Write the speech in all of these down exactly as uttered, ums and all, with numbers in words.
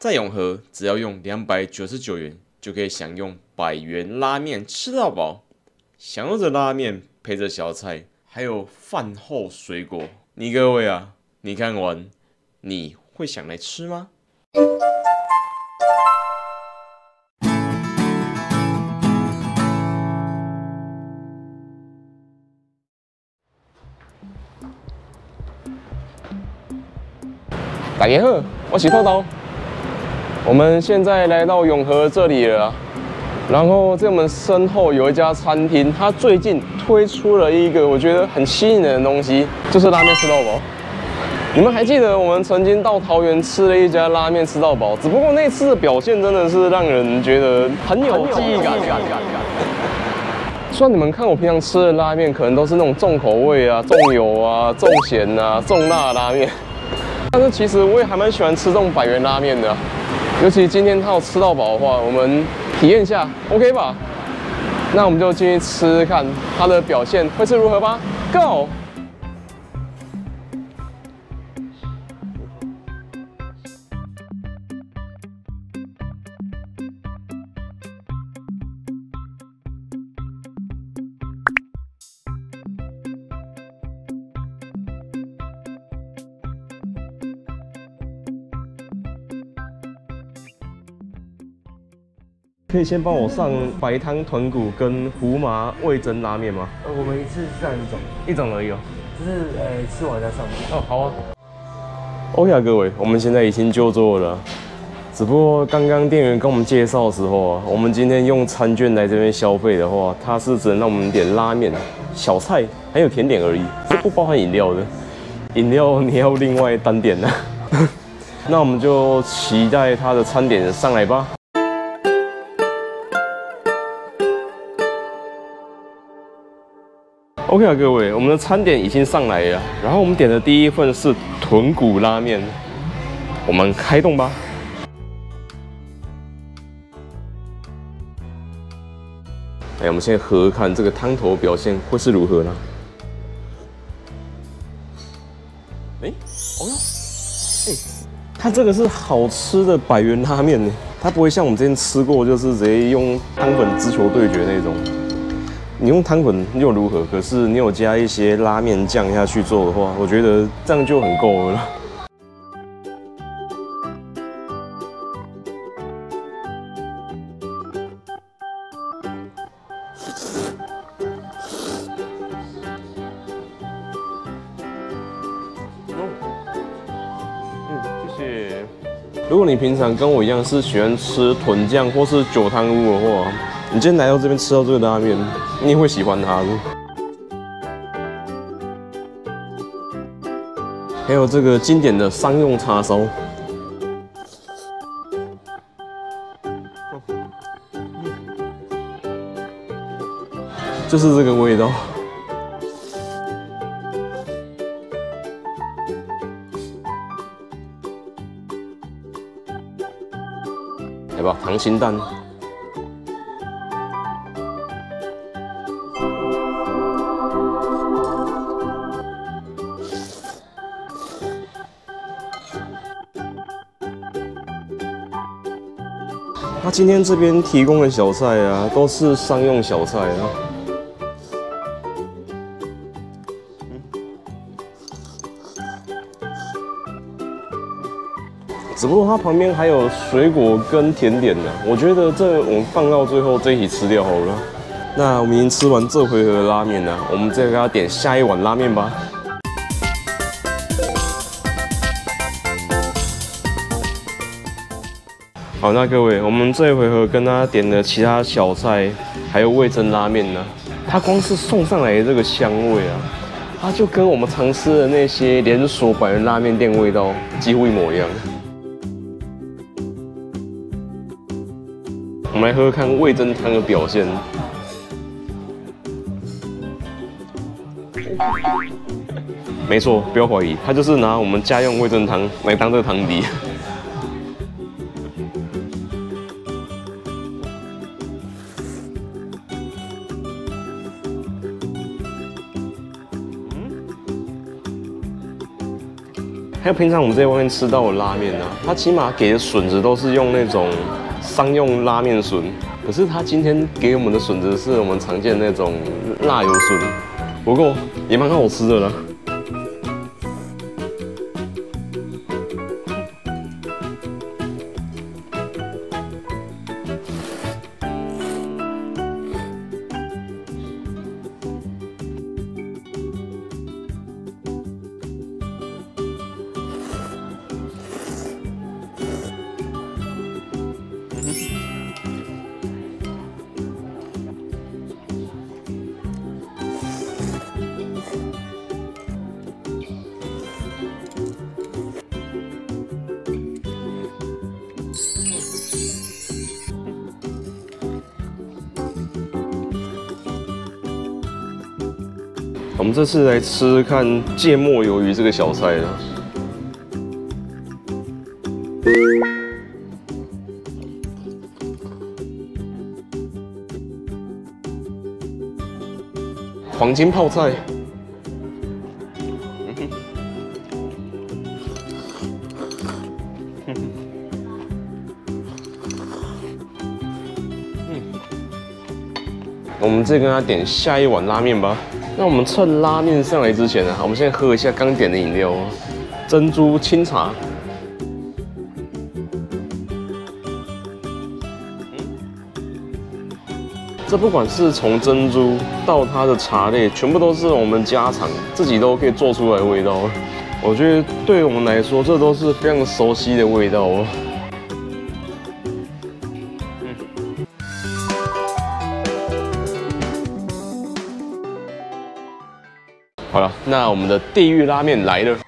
在永和，只要用两百九十九元就可以享用百元拉面吃到饱，享用着拉面配着小菜，还有饭后水果。你各位啊，你看完你会想来吃吗？大家好，我是豆豆。我们现在来到永和这里了，然后在我们身后有一家餐厅，它最近推出了一个我觉得很吸引人的东西，就是拉面吃到饱。你们还记得我们曾经到桃园吃了一家拉面吃到饱，只不过那次的表现真的是让人觉得很有记忆感。虽然你们看我平常吃的拉面，可能都是那种重口味啊、重油啊、重咸啊、重辣的拉面，但是其实我也还蛮喜欢吃这种百元拉面的啊。尤其今天他有吃到饱的话，我们体验一下 ，OK 吧？那我们就进去吃吃看它的表现会是如何吧 ，Go！ 可以先帮我上白汤豚骨跟胡麻味增拉面吗？呃，我们一次上一种，一种而已哦，就是呃吃完再上。哦，好啊。OK 啊，各位，我们现在已经就座了，只不过刚刚店员跟我们介绍的时候啊，我们今天用餐券来这边消费的话，它是只能让我们点拉面、小菜还有甜点而已，是不包含饮料的。饮料你要另外单点啊。那我们就期待它的餐点上来吧。 OK 啊，各位，我们的餐点已经上来了。然后我们点的第一份是豚骨拉面，我们开动吧。哎，我们先喝看这个汤头表现会是如何呢？哎，哦哟，哎，它这个是好吃的百元拉面呢，它不会像我们之前吃过，就是直接用汤粉直球对决那种。 你用汤粉又如何？可是你有加一些拉面酱下去做的话，我觉得这样就很够了。嗯，谢谢。如果你平常跟我一样是喜欢吃豚酱或是酒汤屋的话， 你今天来到这边吃到这个拉面，你也会喜欢它的。还有这个经典的商用叉烧，就是这个味道。 来吧，溏心蛋。 他今天这边提供的小菜啊，都是商用小菜啊。只不过它旁边还有水果跟甜点呢、啊，我觉得这我们放到最后这一起吃掉好了。那我们已经吃完这回合的拉面了，我们再给他点下一碗拉面吧。 好，那各位，我们这一回合跟他点的其他小菜，还有味噌拉面呢、啊。它光是送上来的这个香味啊，它就跟我们常吃的那些连锁百元拉面店味道几乎一模一样。我们来喝喝看味噌汤的表现。没错，不要怀疑，它就是拿我们家用味噌汤来当这个汤底。还有平常我们在外面吃到的拉面啊，它起码给的笋子都是用那种商用拉面笋，可是它今天给我们的笋子是我们常见的那种辣油笋，不过也蛮好吃的啦。 我们这次来吃看芥末鱿鱼这个小菜了。黄金泡菜。 我们再跟他点下一碗拉面吧。那我们趁拉面上来之前呢、啊，我们先喝一下刚点的饮料、哦，珍珠清茶。这不管是从珍珠到它的茶类，全部都是我们家常自己都可以做出来的味道。我觉得对我们来说，这都是非常熟悉的味道哦。 好了，那我们的地狱拉面来了。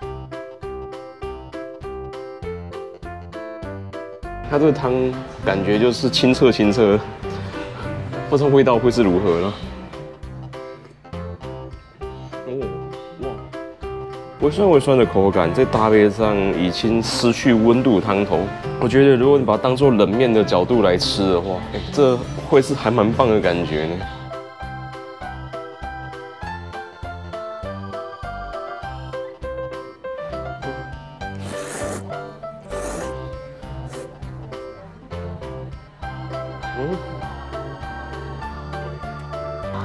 它这个汤感觉就是清澈清澈，不知道味道会是如何了。哦，哇，微酸微酸的口感，在搭配上已经失去温度的汤头，我觉得如果你把它当做冷面的角度来吃的话，哎，这会是还蛮棒的感觉呢。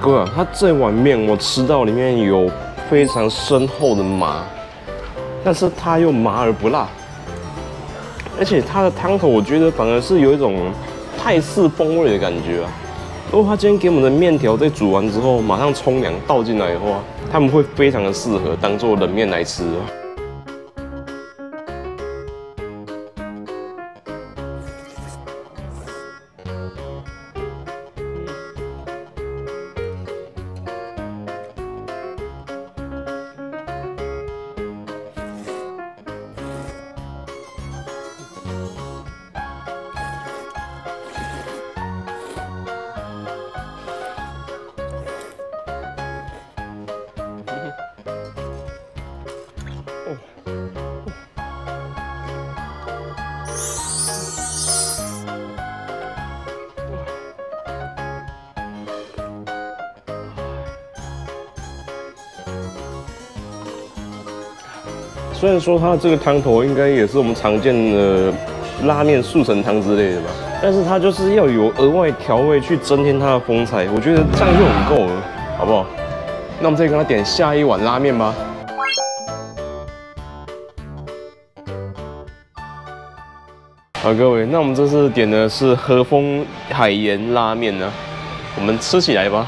哥啊，它这碗面我吃到里面有非常深厚的麻，但是它又麻而不辣，而且它的汤头我觉得反而是有一种泰式风味的感觉啊。如果它今天给我们的面条在煮完之后马上冲凉倒进来的话，它们会非常的适合当做冷面来吃啊。 虽然说它这个汤头应该也是我们常见的拉面速成汤之类的吧，但是它就是要有额外调味去增添它的风采，我觉得这样就很够了，好不好？那我们再跟他点下一碗拉面吧。 好，各位，那我们这次点的是和风海盐拉面呢，我们吃起来吧。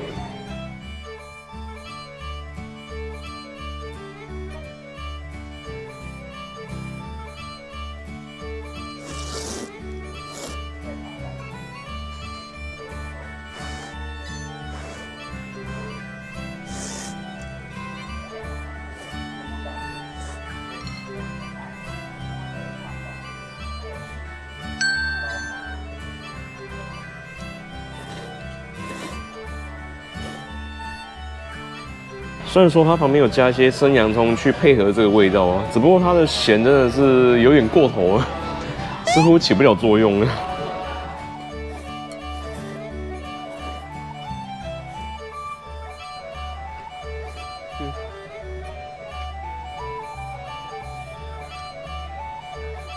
虽然说它旁边有加一些生洋葱去配合这个味道啊，只不过它的咸真的是有点过头了，似乎起不了作用了。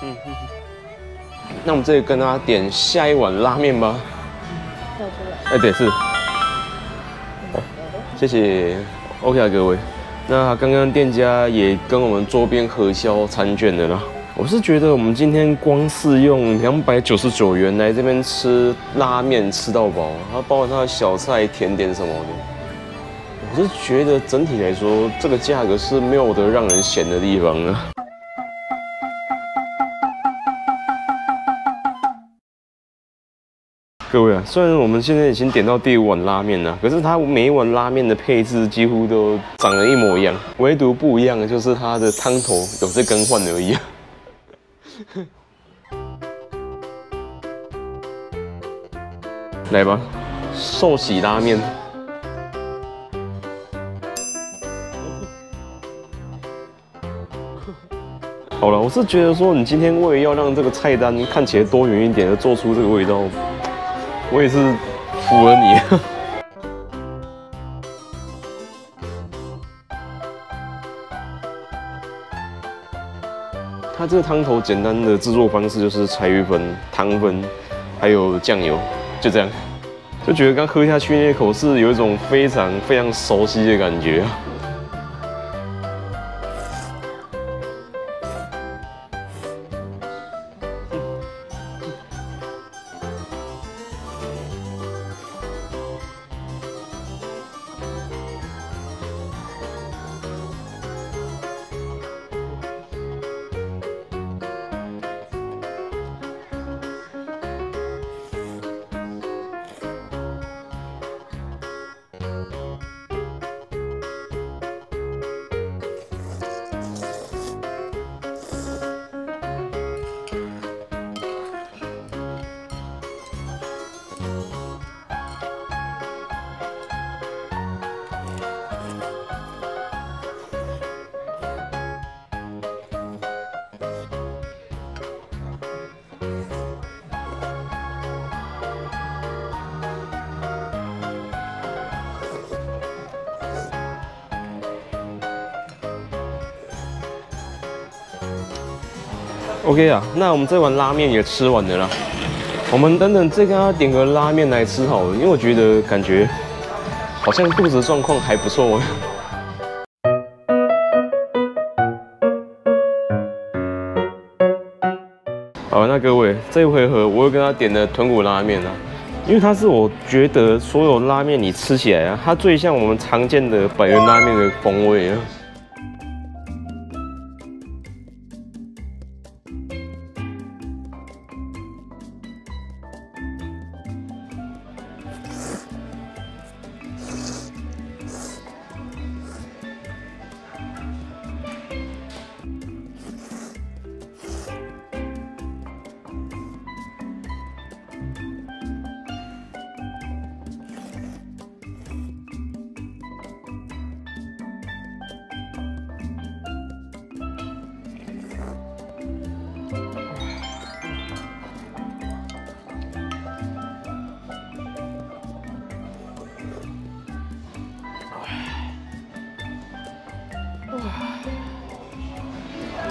嗯嗯，那我们这里跟大家点下一碗拉面吧。跳出来。哎、欸，对，是。好，谢谢 ，OK 啊，各位。那刚刚店家也跟我们周边核销餐券的啦。我是觉得我们今天光是用两百九十九元来这边吃拉面吃到饱，它包含它的小菜、甜点什么的，我是觉得整体来说这个价格是没有得让人嫌的地方啊。 各位啊，虽然我们现在已经点到第五碗拉面了，可是它每一碗拉面的配置几乎都长得一模一样，唯独不一样的就是它的汤头有在更换而已。来吧，寿喜拉面。好了，我是觉得说，你今天为了要让这个菜单看起来多元一点，而做出这个味道。 我也是服了你。它这个汤头简单的制作方式就是柴鱼粉、糖粉，还有酱油，就这样。就觉得刚喝下去那一口是有一种非常非常熟悉的感觉。 OK 啊，那我们这碗拉面也吃完了啦。我们等等再跟他点个拉面来吃好了，因为我觉得感觉好像肚子状况还不错。好，那各位这一回合我又跟他点了豚骨拉面啦，因为它是我觉得所有拉面你吃起来啊，它最像我们常见的百元拉面的风味啊。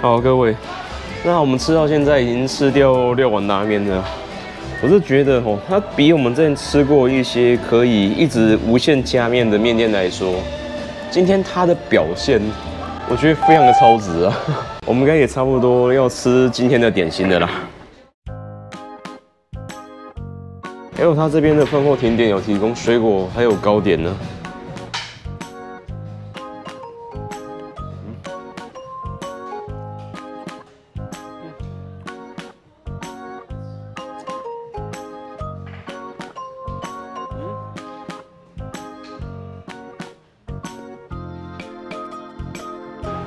好，各位，那我们吃到现在已经吃掉六碗拉面了。我是觉得哦，它比我们之前吃过一些可以一直无限加面的面店来说，今天它的表现，我觉得非常的超值啊。我们应该也差不多要吃今天的点心的啦。还有它这边的饭后甜点有提供水果还有糕点呢。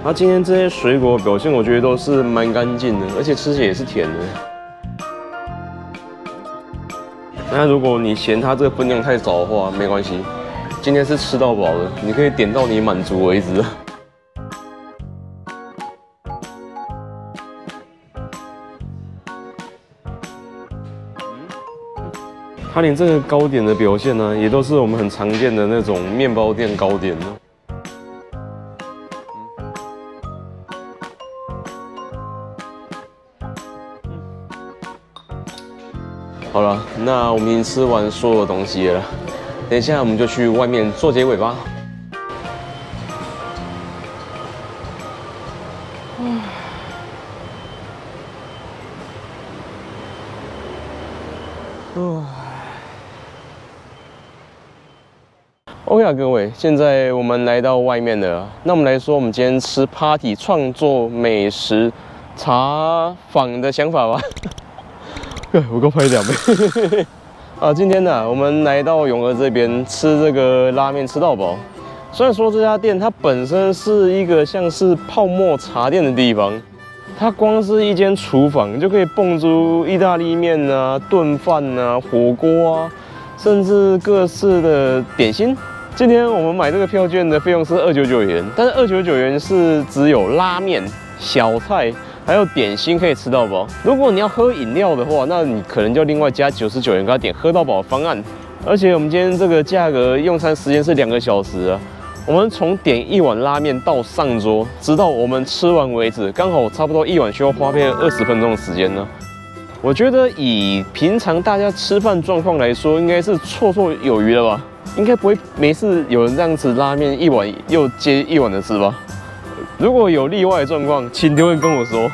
它、啊、今天这些水果表现，我觉得都是蛮干净的，而且吃起来也是甜的。那如果你嫌它这个分量太少的话，没关系，今天是吃到饱的，你可以点到你满足为止。 它连这个糕点的表现呢、啊，也都是我们很常见的那种面包店糕点呢、啊。好了，那我们已经吃完所有东西了，等一下我们就去外面做结尾吧。嗯 OK 啊，各位，现在我们来到外面了。那我们来说，我们今天吃 party 创作美食茶坊的想法吧。我够拍两倍。啊，今天呢、啊，我们来到永和这边吃这个拉面吃到饱。虽然说这家店它本身是一个像是泡沫茶店的地方，它光是一间厨房就可以蹦出意大利面啊、炖饭啊、火锅啊，甚至各式的点心。 今天我们买这个票券的费用是二九九元，但是二九九元是只有拉面、小菜还有点心可以吃到饱。如果你要喝饮料的话，那你可能就另外加九十九元给他点喝到饱方案。而且我们今天这个价格用餐时间是两个小时啊，我们从点一碗拉面到上桌，直到我们吃完为止，刚好差不多一碗需要花费二十分钟的时间呢。 我觉得以平常大家吃饭状况来说，应该是绰绰有余了吧？应该不会没事有人这样吃拉面一碗又接一碗的吃吧？如果有例外的状况，请留言跟我说。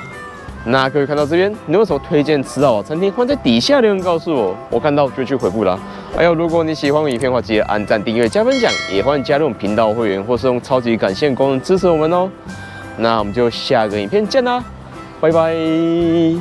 那各位看到这边，你有什么推荐吃到的餐厅？欢迎在底下留言告诉我，我看到就去回复啦。还有，如果你喜欢我影片的话，记得按赞、订阅、加分享，也欢迎加入我们频道会员，或是用超级感谢功能支持我们哦。那我们就下个影片见啦，拜拜。